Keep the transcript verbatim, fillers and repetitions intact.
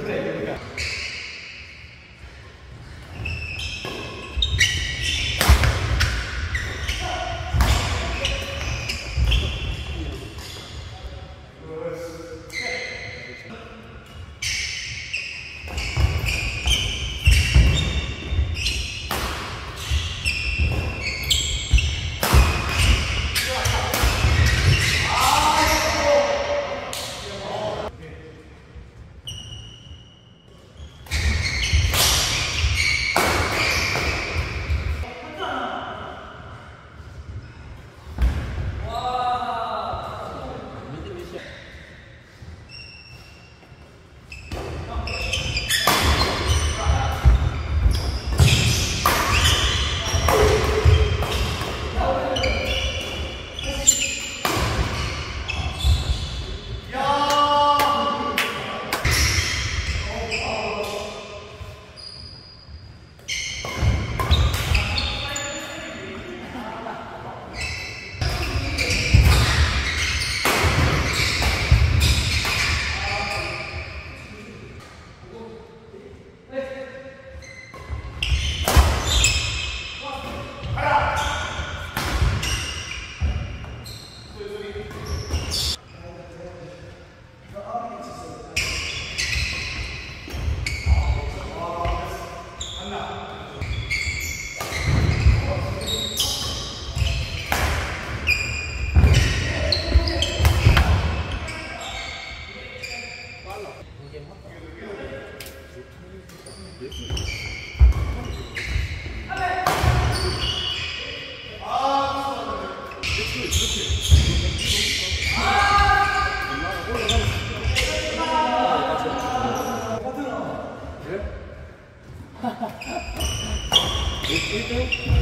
we try, here we go. Thank you.